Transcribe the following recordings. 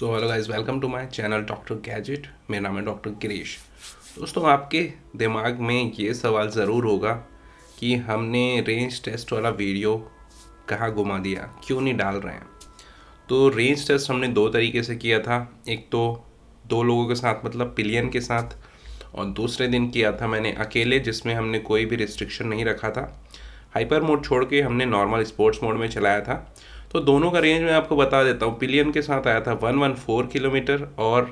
So hello guys, welcome to my channel doctor gadget. मेरा नाम है डॉक्टर गिरीश। दोस्तों, आपके दिमाग में ये सवाल ज़रूर होगा कि हमने रेंज टेस्ट वाला वीडियो कहाँ गुमा दिया, क्यों नहीं डाल रहे हैं। तो रेंज टेस्ट हमने दो तरीके से किया था, एक तो दो लोगों के साथ मतलब पिलियन के साथ, और दूसरे दिन किया था मैंने अकेले, जिसमें हमने कोई भी रिस्ट्रिक्शन नहीं रखा था। हाइपर मोड छोड़ के हमने नॉर्मल स्पोर्ट्स मोड में चलाया था। तो दोनों का रेंज मैं आपको बता देता हूँ। पिलियन के साथ आया था 114 किलोमीटर, और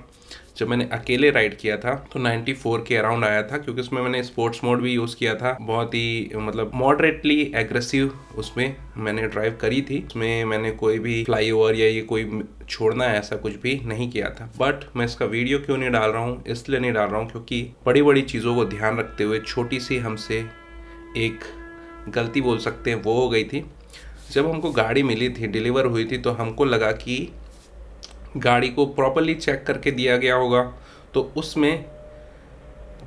जब मैंने अकेले राइड किया था तो 94 के अराउंड आया था, क्योंकि उसमें मैंने स्पोर्ट्स मोड भी यूज़ किया था। बहुत ही मतलब मॉडरेटली एग्रेसिव उसमें मैंने ड्राइव करी थी। उसमें मैंने कोई भी फ्लाईओवर या ये कोई छोड़ना ऐसा कुछ भी नहीं किया था। बट मैं इसका वीडियो क्यों नहीं डाल रहा हूँ, इसलिए नहीं डाल रहा हूँ क्योंकि बड़ी बड़ी चीज़ों को ध्यान रखते हुए छोटी सी हमसे एक गलती बोल सकते हैं वो हो गई थी। जब हमको गाड़ी मिली थी, डिलीवर हुई थी, तो हमको लगा कि गाड़ी को प्रॉपर्ली चेक करके दिया गया होगा। तो उसमें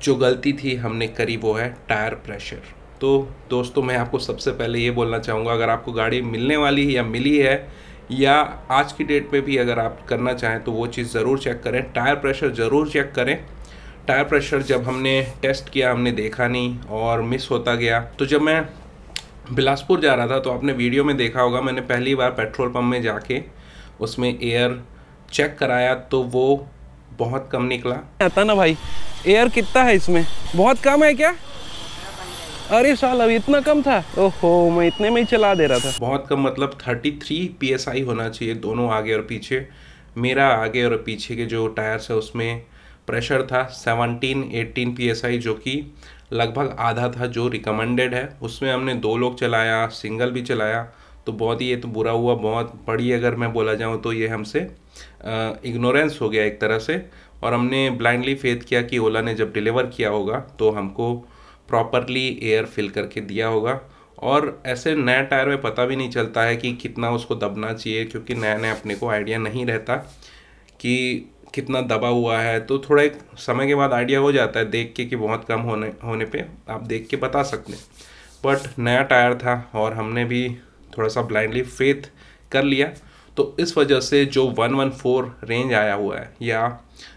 जो गलती थी हमने करी वो है टायर प्रेशर। तो दोस्तों, मैं आपको सबसे पहले ये बोलना चाहूँगा, अगर आपको गाड़ी मिलने वाली है या मिली है, या आज की डेट पे भी अगर आप करना चाहें तो वो चीज़ ज़रूर चेक करें, टायर प्रेशर ज़रूर चेक करें। टायर प्रेशर जब हमने टेस्ट किया हमने देखा नहीं और मिस होता गया। तो जब मैं बिलासपुर जा रहा था तो आपने वीडियो में देखा होगा, मैंने पहली बार पेट्रोल पम्प में जाके उसमें एयर चेक कराया तो वो बहुत कम निकला। आता ना भाई, एयर कितना है इसमें, बहुत कम है क्या? अरे साल, अभी इतना कम था? ओहो, मैं इतने में ही चला दे रहा था। बहुत कम मतलब 33 PSI होना चाहिए दोनों आगे और पीछे। मेरा आगे और पीछे के जो टायर्स है उसमें प्रेशर था 17-18 PSI, जो कि लगभग आधा था जो रिकमेंडेड है। उसमें हमने दो लोग चलाया, सिंगल भी चलाया, तो बहुत ही ये तो बुरा हुआ, बहुत बड़ी अगर मैं बोला जाऊँ तो ये हमसे इग्नोरेंस हो गया एक तरह से। और हमने ब्लाइंडली फेथ किया कि ओला ने जब डिलीवर किया होगा तो हमको प्रॉपरली एयर फिल करके दिया होगा। और ऐसे नए टायर में पता भी नहीं चलता है कि कितना उसको दबना चाहिए, क्योंकि नया नया अपने को आइडिया नहीं रहता कि कितना दबा हुआ है। तो थोड़ा एक समय के बाद आइडिया हो जाता है देख के कि बहुत कम होने पर आप देख के बता सकते हैं। बट नया टायर था और हमने भी थोड़ा सा ब्लाइंडली फेथ कर लिया, तो इस वजह से जो 114 रेंज आया हुआ है या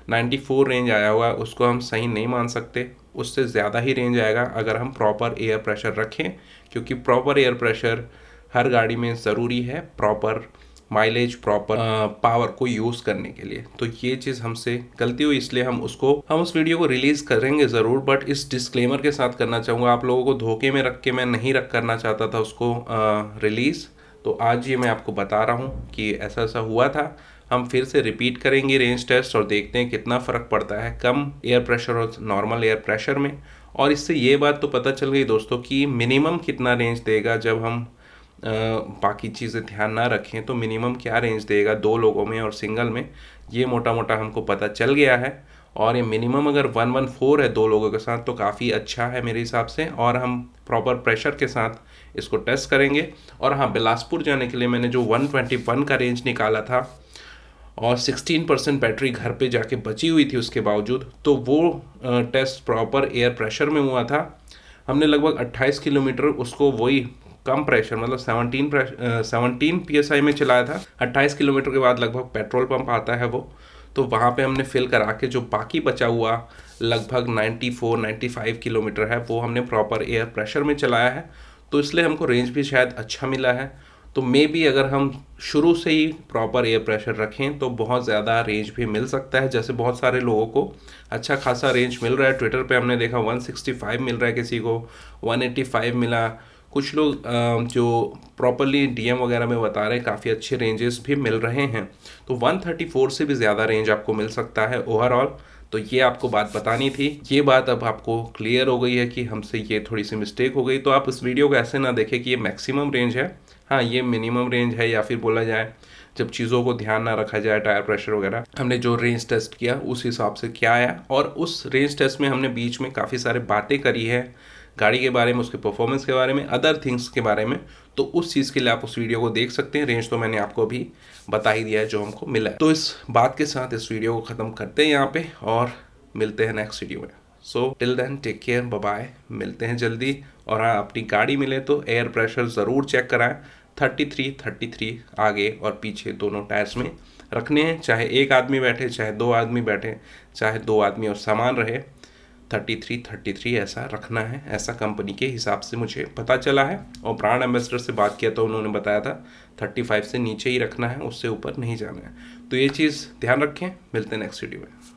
94 रेंज आया हुआ है उसको हम सही नहीं मान सकते। उससे ज़्यादा ही रेंज आएगा अगर हम प्रॉपर एयर प्रेशर रखें, क्योंकि प्रॉपर एयर प्रेशर हर गाड़ी में ज़रूरी है प्रॉपर माइलेज, प्रॉपर पावर को यूज़ करने के लिए। तो ये चीज़ हमसे गलती हुई, इसलिए हम उस वीडियो को रिलीज़ करेंगे ज़रूर। बट इस डिस्क्लेमर के साथ करना चाहूँगा, आप लोगों को धोखे में रख के मैं नहीं करना चाहता था उसको रिलीज़। तो आज ये मैं आपको बता रहा हूँ कि ऐसा ऐसा हुआ था। हम फिर से रिपीट करेंगे रेंज टेस्ट और देखते हैं कितना फ़र्क पड़ता है कम एयर प्रेशर और नॉर्मल एयर प्रेशर में। और इससे ये बात तो पता चल गई दोस्तों कि मिनिमम कितना रेंज देगा जब हम बाकी चीज़ें ध्यान ना रखें, तो मिनिमम क्या रेंज देगा दो लोगों में और सिंगल में, ये मोटा मोटा हमको पता चल गया है। और ये मिनिमम अगर 114 है दो लोगों के साथ तो काफ़ी अच्छा है मेरे हिसाब से। और हम प्रॉपर प्रेशर के साथ इसको टेस्ट करेंगे। और हाँ, बिलासपुर जाने के लिए मैंने जो 121 का रेंज निकाला था और 16% बैटरी घर पे जाके बची हुई थी उसके बावजूद, तो वो टेस्ट प्रॉपर एयर प्रेशर में हुआ था। हमने लगभग 28 किलोमीटर उसको वही कम प्रेशर मतलब 17 PSI में चलाया था। 28 किलोमीटर के बाद लगभग पेट्रोल पंप आता है वो, तो वहाँ पे हमने फिल करा के जो बाकी बचा हुआ लगभग 94-95 किलोमीटर है वो हमने प्रॉपर एयर प्रेशर में चलाया है। तो इसलिए हमको रेंज भी शायद अच्छा मिला है। तो मे बी अगर हम शुरू से ही प्रॉपर एयर प्रेशर रखें तो बहुत ज़्यादा रेंज भी मिल सकता है। जैसे बहुत सारे लोगों को अच्छा खासा रेंज मिल रहा है, ट्विटर पे हमने देखा 165 मिल रहा है, किसी को 185 मिला, कुछ लोग जो प्रॉपरली डीएम वगैरह में बता रहे हैं काफ़ी अच्छे रेंजेस भी मिल रहे हैं। तो 134 से भी ज़्यादा रेंज आपको मिल सकता है ओवरऑल। तो ये आपको बात बतानी थी, ये बात अब आपको क्लियर हो गई है कि हमसे ये थोड़ी सी मिस्टेक हो गई। तो आप इस वीडियो को ऐसे ना देखें कि ये मैक्सिमम रेंज है, हाँ ये मिनिमम रेंज है, या फिर बोला जाए जब चीज़ों को ध्यान ना रखा जाए टायर प्रेशर वगैरह। हमने जो रेंज टेस्ट किया उस हिसाब से क्या आया, और उस रेंज टेस्ट में हमने बीच में काफ़ी सारे बातें करी है गाड़ी के बारे में, उसके परफॉर्मेंस के बारे में, अदर थिंग्स के बारे में। तो उस चीज़ के लिए आप उस वीडियो को देख सकते हैं। रेंज तो मैंने आपको अभी बता ही दिया है जो हमको मिला है। तो इस बात के साथ इस वीडियो को ख़त्म करते हैं यहाँ पे और मिलते हैं नेक्स्ट वीडियो में। So till then, take care, bye bye, मिलते हैं जल्दी। और हाँ, अपनी गाड़ी मिले तो एयर प्रेशर ज़रूर चेक कराएं, 33 आगे और पीछे दोनों टायर्स में रखने हैं, चाहे एक आदमी बैठे चाहे दो आदमी बैठे, चाहे दो आदमी और सामान रहे, 33 ऐसा रखना है, ऐसा कंपनी के हिसाब से मुझे पता चला है। और ब्रांड एम्बेसडर से बात किया तो उन्होंने बताया था 35 से नीचे ही रखना है, उससे ऊपर नहीं जाना है। तो ये चीज़ ध्यान रखें, मिलते हैं नेक्स्ट वीडियो में।